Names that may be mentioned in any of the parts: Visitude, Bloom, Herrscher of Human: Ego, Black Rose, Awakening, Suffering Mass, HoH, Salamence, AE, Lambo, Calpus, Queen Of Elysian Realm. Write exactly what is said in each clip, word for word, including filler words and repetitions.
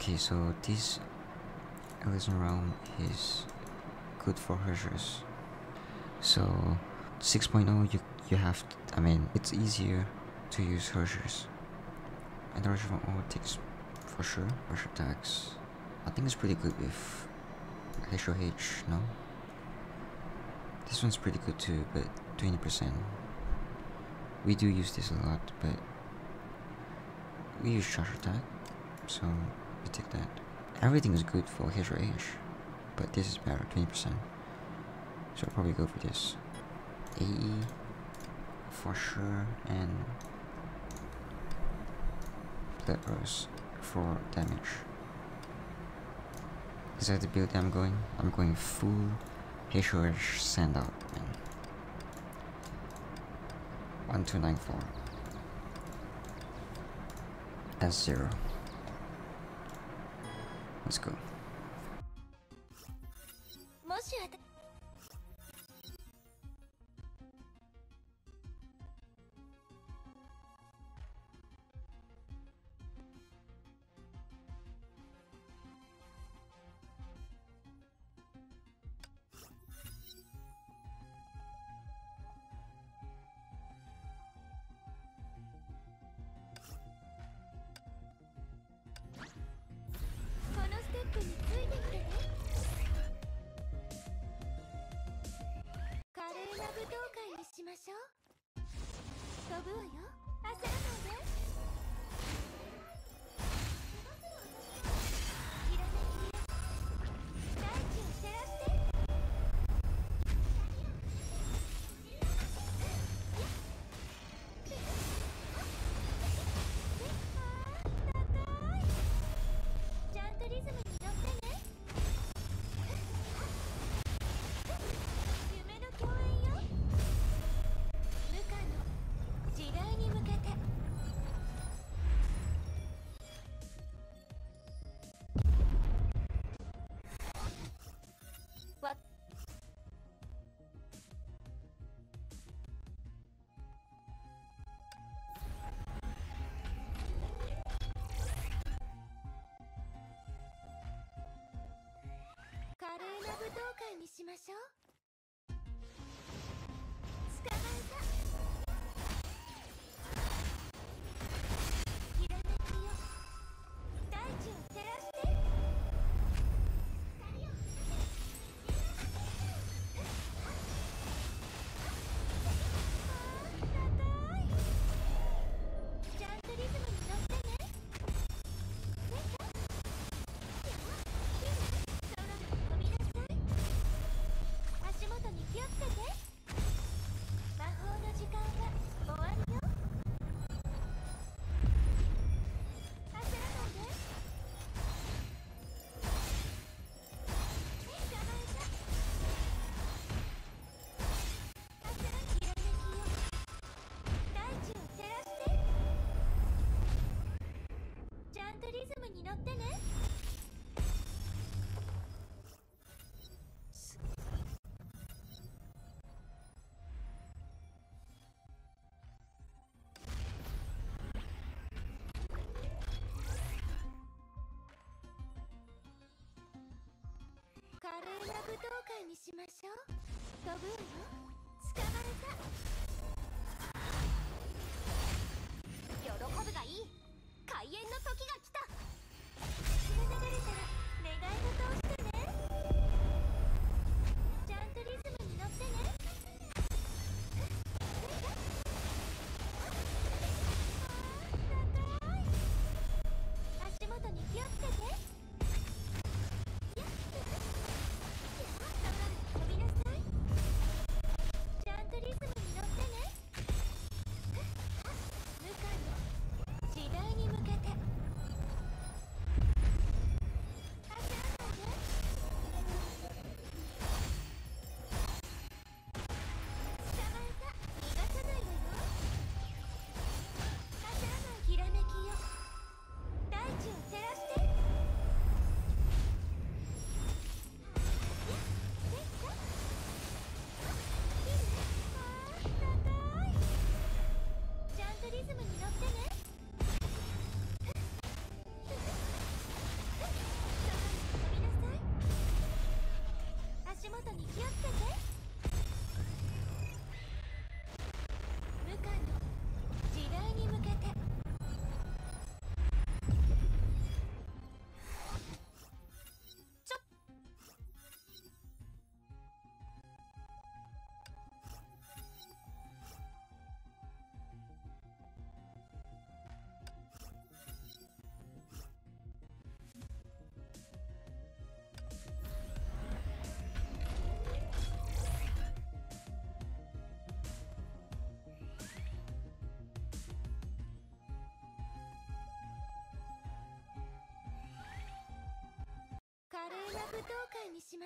Okay, so this Elysian Realm is good for Herrschers. So six point oh, you you have to, I mean, it's easier to use Herrschers. And the Herrscher from all takes for sure. Herrscher attacks, I think it's pretty good with HoH, no? This one's pretty good too, but twenty percent. We do use this a lot, but we use charge attack, so we take that. Everything is good for HoH, but this is better, twenty percent. So I'll probably go for this. A E for sure, and Black Rose for damage. Is that the build I'm going? I'm going full HoH send out, man. one two nine four. That's zero. Let's go.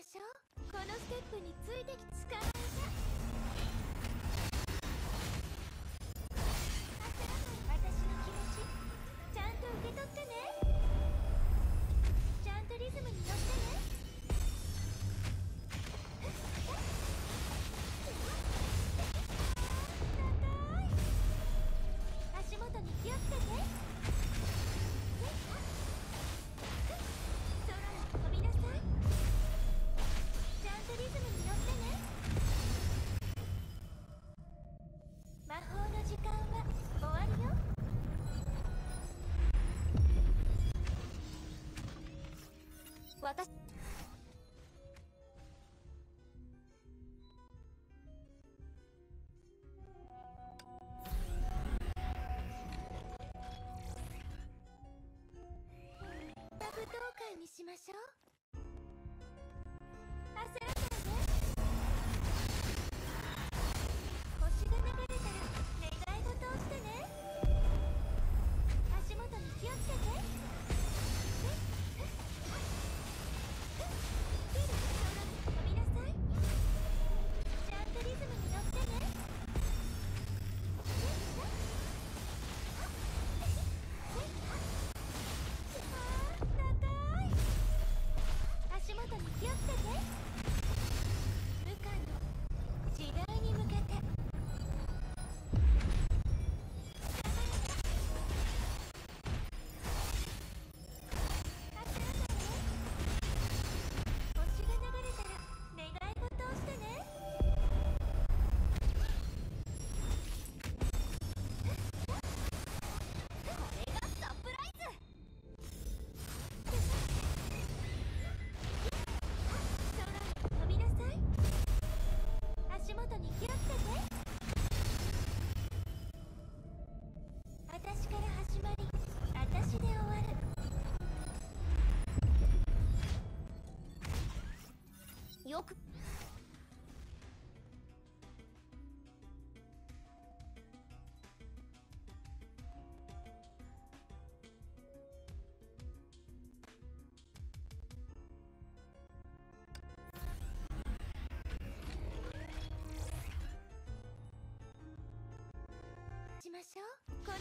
ましょう。このステップについてきつかまえた。私の気持ちちゃんと受け取ってね。ちゃんとリズムに乗ってね。足元に気をつけてね。この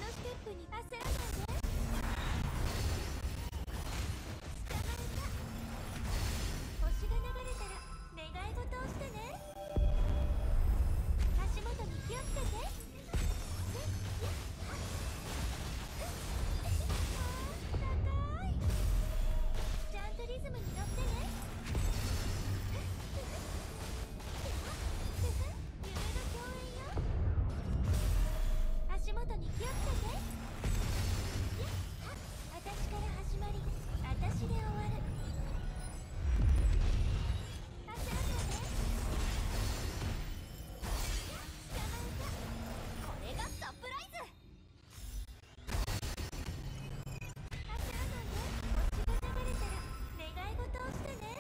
ステップに焦らないで。捕まえた。星が流れたら願い事をしてね。足元に気をつけて。高い。ちゃんとリズムに乗ってね。夢の共演。足元に気をつけて。私から始まり、私で終わる。焦らないで。捕まえた。これがサプライズ。焦らないで。星が流れたら願い事をしてね。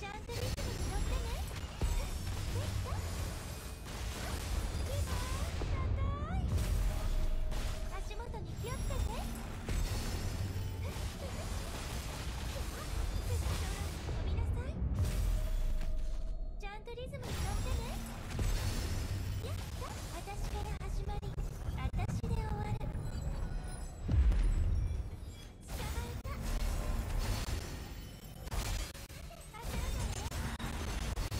ちゃんとリズムに乗ってね。気をつけて。飛びなさい。ちゃんとリズムに乗ってね。私から始まり、私で終わる。捕まえた。当たらないで。捕まえた。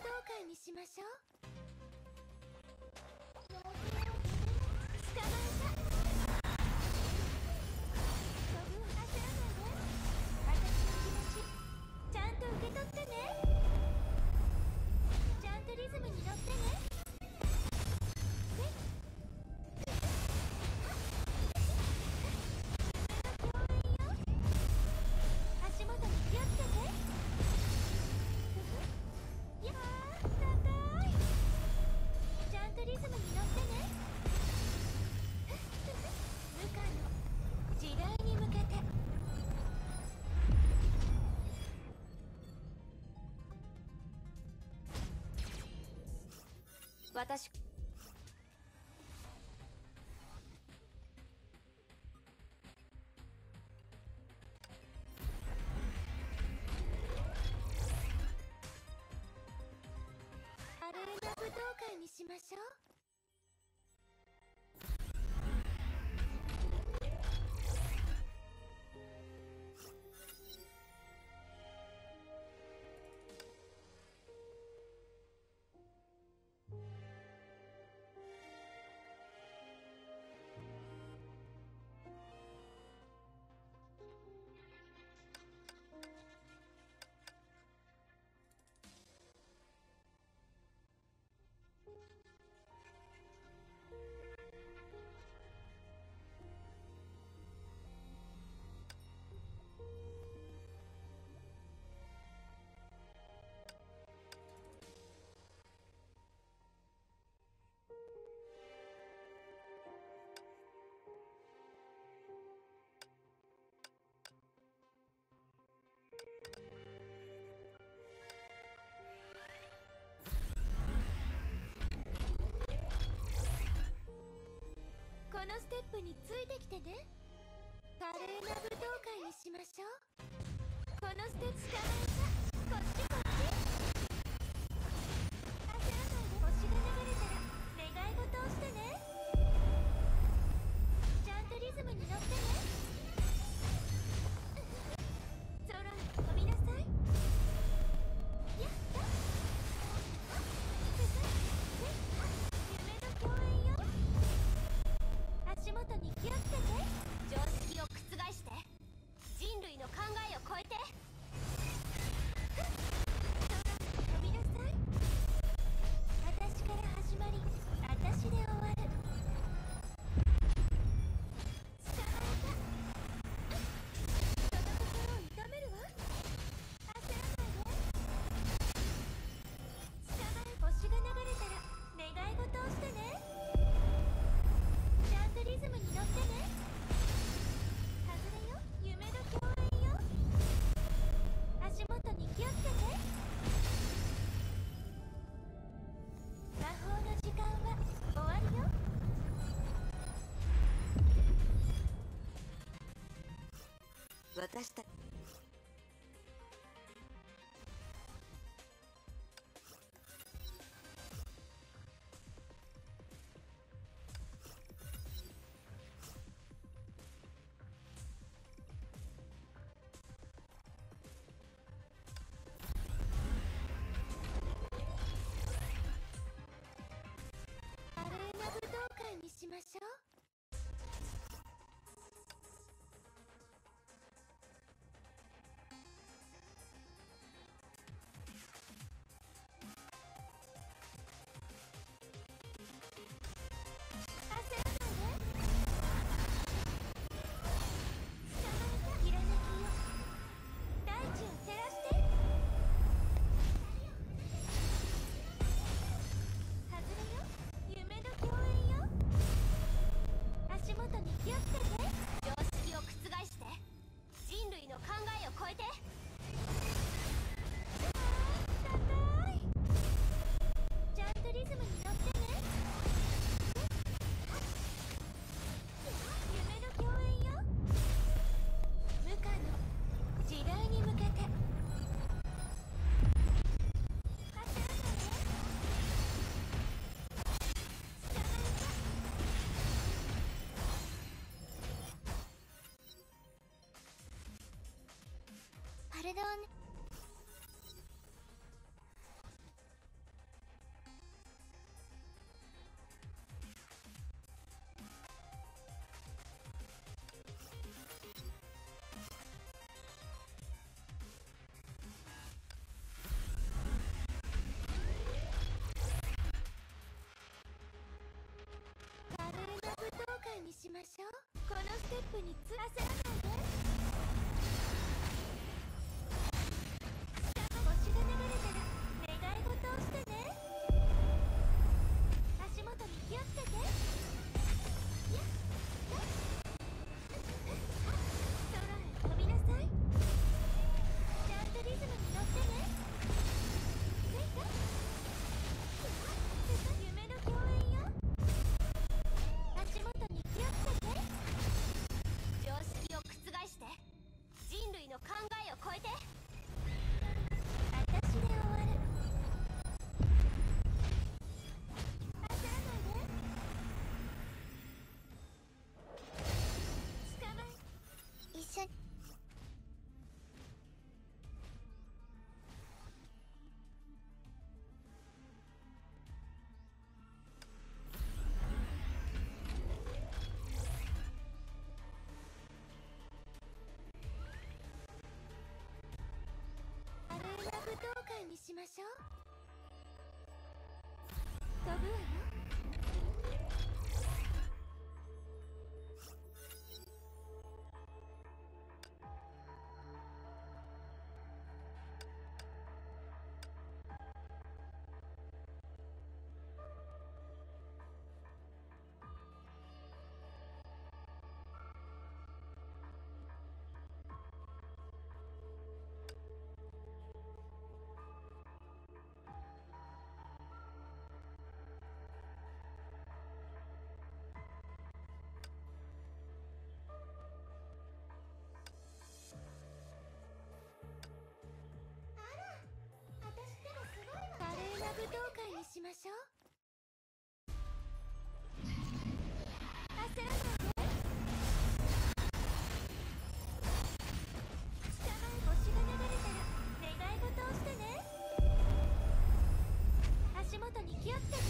会にしましょう。捕まえた。私の気持ちちゃんと受け取ってね。ちゃんとリズムに乗ってね。私アレーナ武道会にしましょう。このステップについてきてね。華麗な舞踏会にしましょう。このステップ捕まえた。こっちこっち。朝まで星が流れたら願い事をしてね。ちゃんとリズムに乗ってね。空に飛びなさい。やった。足元に気をつけて。常識を覆して人類の考えを超えて飛びなさい。私から始まり私で終わる。私たちアレーナ武道会にしましょう。にしましょう。このステップにつらせらないで。下の星が流れたら願い事をしてね。足元に気をつけて。やっ空へ飛びなさい。ちゃんとリズムに乗ってね。ついた。夢の共演よ。足元に気をつけて。常識を覆して、人類の考えを超えて。私で終わる。焦らないで。捕まえ。一緒に。しましょう。飛ぶわよ。武道会にしましょう。焦らないで。下まで星が流れたら願い事をしてね。足元に気をつけて。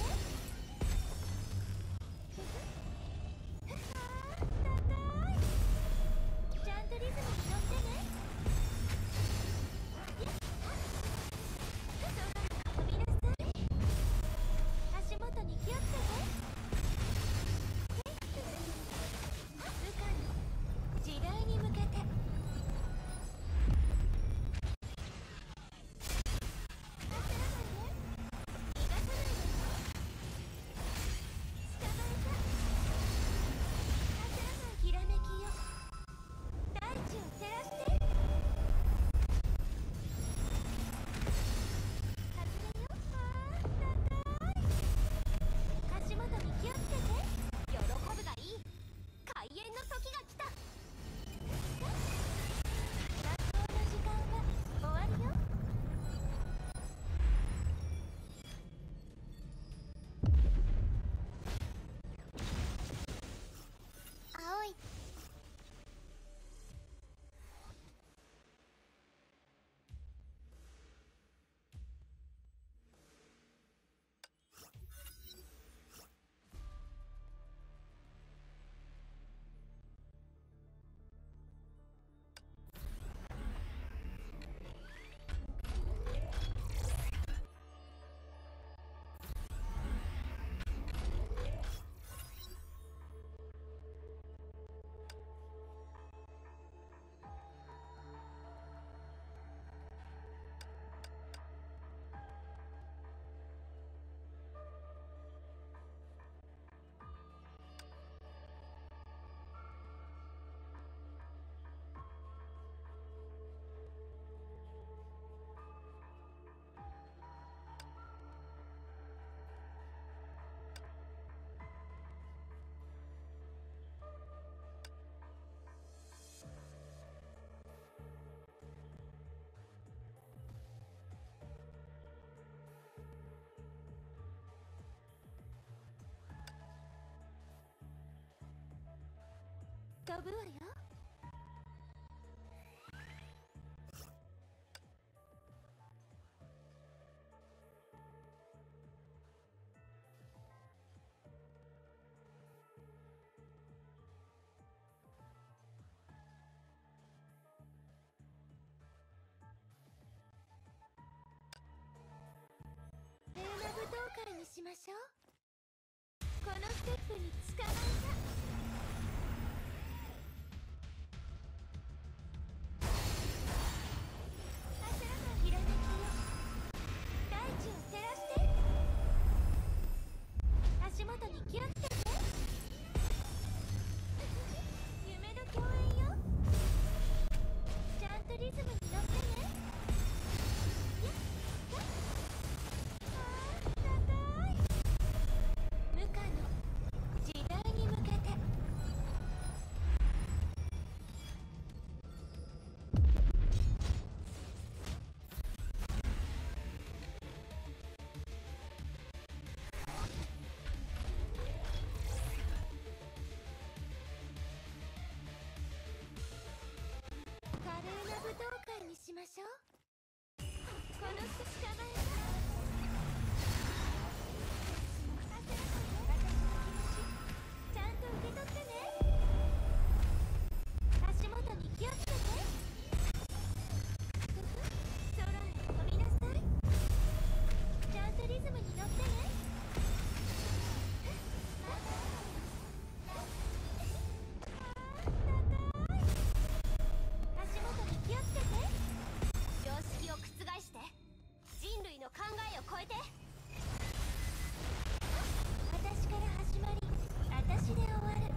飛ぶわよ。ルーナ舞踏会にしましょう。このステップにつかまえた。しょう。この口構えはちゃんと受け取ってね。足元に気をつけて。空へ飛びなさい。ちゃんとリズムに乗ってね。人類の考えを超えて。私から始まり、私で終わる。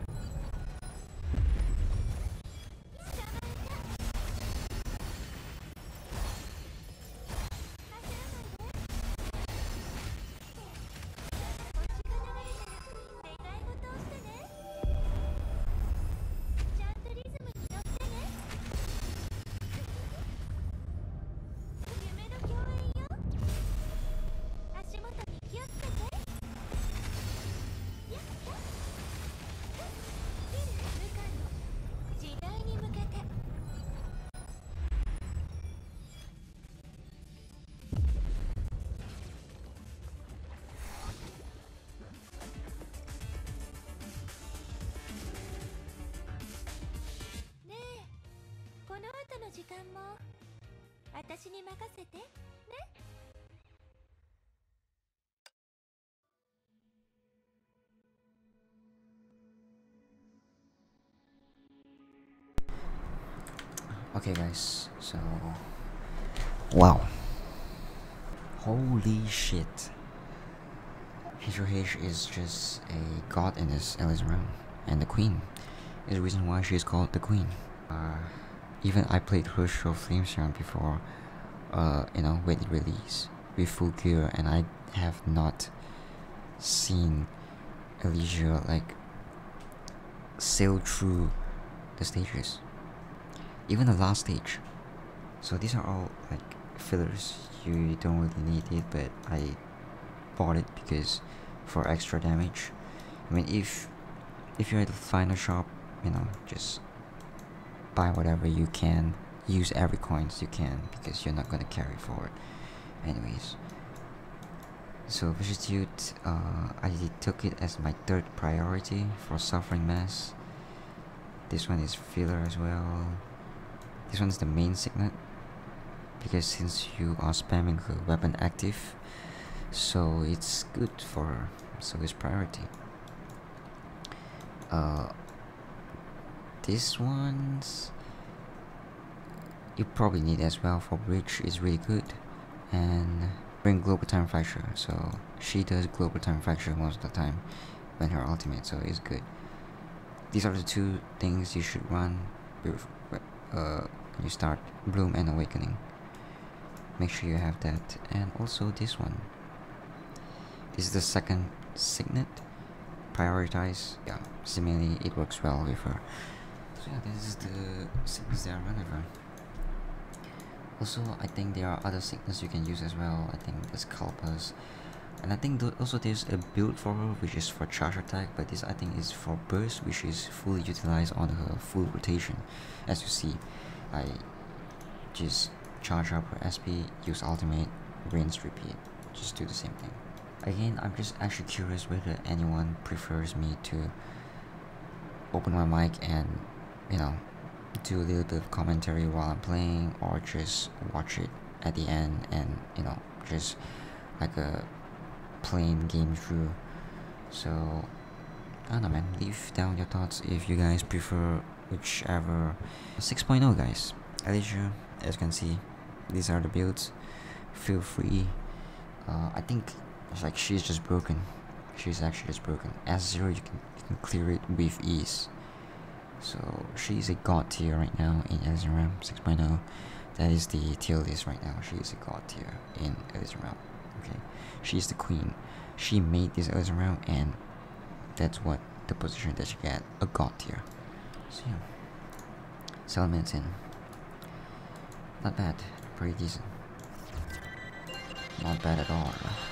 時間も私に任せてね。Okay guys, so wow, holy shit, HoH is just a god in this Elysian Realm, and the queen is the reason why she is called the queen. uh, Even I played Herrscher of Human Realm before, uh, you know, with release, with full gear, and I have not seen Elysian like sail through the stages, even the last stage. So these are all like fillers. You don't really need it, but I bought it because for extra damage. I mean, if if you're at the final shop, you know, just buy whatever you can, use every coins you can, because you're not gonna carry forward anyways. So Visitude, uh, I took it as my third priority for Suffering Mass. This one is filler as well. This one's the main signet, because since you are spamming her weapon active, so it's good for, so it's priority. Uh, This one's you probably need as well for bridge, is really good, and bring global time fracture. So she does global time fracture most of the time when her ultimate, so it's good. These are the two things you should run when uh, you start Bloom and Awakening. Make sure you have that, and also this one. This is the second signet. Prioritize, yeah. Seemingly, it works well with her. So yeah, this is the sickness that I run over. Also, I think there are other sickness you can use as well. I think there's Calpus, and I think th also there's a build for her which is for charge attack, but this I think is for burst, which is fully utilized on her full rotation. As you see, I just charge up her S P, use ultimate, rinse, repeat, just do the same thing. Again, I'm just actually curious whether anyone prefers me to open my mic and, you know, do a little bit of commentary while I'm playing, or just watch it at the end and, you know, just like a plain game through. So, I don't know, man, leave down your thoughts if you guys prefer whichever. six point oh guys, Elysian, as you can see, these are the builds, feel free. uh, I think it's like she's just broken. She's actually just broken. S zero, you can, you can clear it with ease. So she's a god tier right now in Elysian Realm six point oh. That is the tier list right now. She is a god tier in Elysian Realm. Okay, she is the queen. She made this Elysian Realm, and that's what the position that she got, a god tier. So yeah, Salamence, not bad, pretty decent, not bad at all. Right?